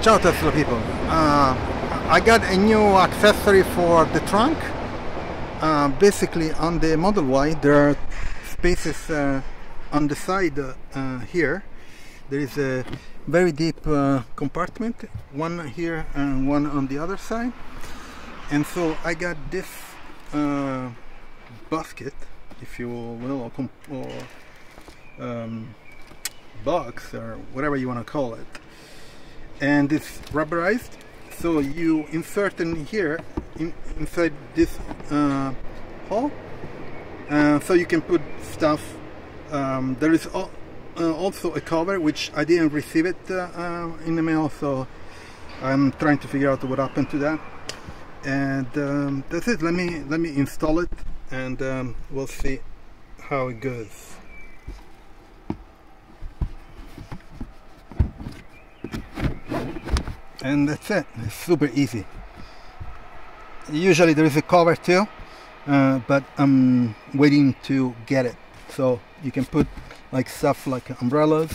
Ciao Tesla people, I got a new accessory for the trunk. Basically on the Model Y there are spaces on the side here. There is a very deep compartment, one here and one on the other side. And so I got this basket, if you will, or box, or whatever you want to call it. And it's rubberized, so you insert in here, inside this hole, so you can put stuff. There is also a cover, which I didn't receive it in the mail, so I'm trying to figure out what happened to that. And that's it. Let me install it, and we'll see how it goes. And that's it. It's super easy. Usually there is a cover too, but I'm waiting to get it, so you can put like stuff like umbrellas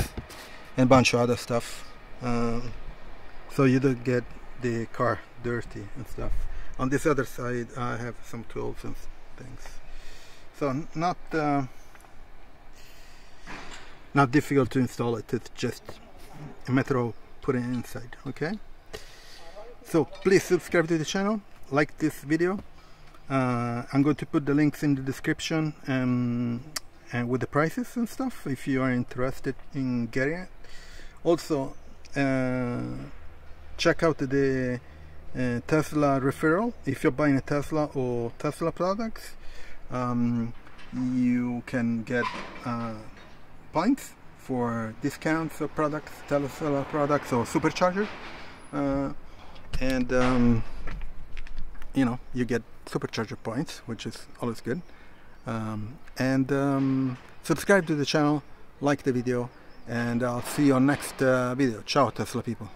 and a bunch of other stuff, so you don't get the car dirty and stuff. On this other side I have some tools and things, so not difficult to install it. It's just a matter of putting it inside. Okay, so please subscribe to the channel, like this video. I'm going to put the links in the description and with the prices and stuff if you are interested in getting it. Also check out the Tesla referral. If you're buying a Tesla or Tesla products, you can get points for discounts of products, Tesla products or Supercharger, and you know, you get Supercharger points, which is always good. Subscribe to the channel, like the video, and I'll see you on next video. Ciao Tesla people.